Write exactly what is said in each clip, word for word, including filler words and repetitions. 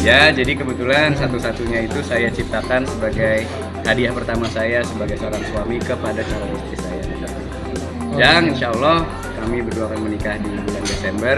Ya, jadi kebetulan satu-satunya itu saya ciptakan sebagai hadiah pertama saya sebagai seorang suami kepada calon istri saya. Dan insya Allah kami berdua akan menikah di bulan Desember.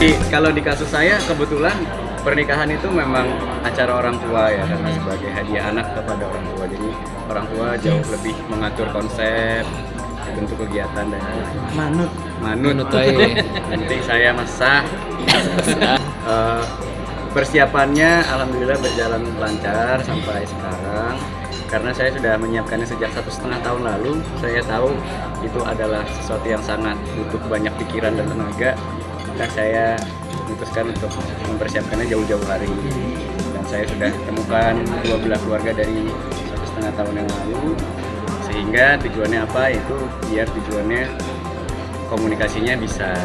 Di, kalau di kasus saya kebetulan pernikahan itu memang acara orang tua ya, karena sebagai hadiah anak kepada orang tua, jadi orang tua jauh lebih mengatur konsep, bentuk kegiatan dan manut manut, manut nanti saya masak. uh, persiapannya alhamdulillah berjalan lancar sampai sekarang karena saya sudah menyiapkannya sejak satu setengah tahun lalu. Saya tahu itu adalah sesuatu yang sangat butuh banyak pikiran dan tenaga. Saya memutuskan untuk mempersiapkannya jauh-jauh hari, dan saya sudah temukan dua belah keluarga dari satu setengah tahun yang lalu, sehingga tujuannya apa, itu biar tujuannya komunikasinya bisa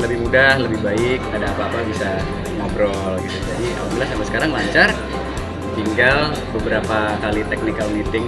lebih mudah, lebih baik, ada apa-apa bisa ngobrol gitu. Jadi alhamdulillah sampai sekarang lancar, tinggal beberapa kali technical meeting.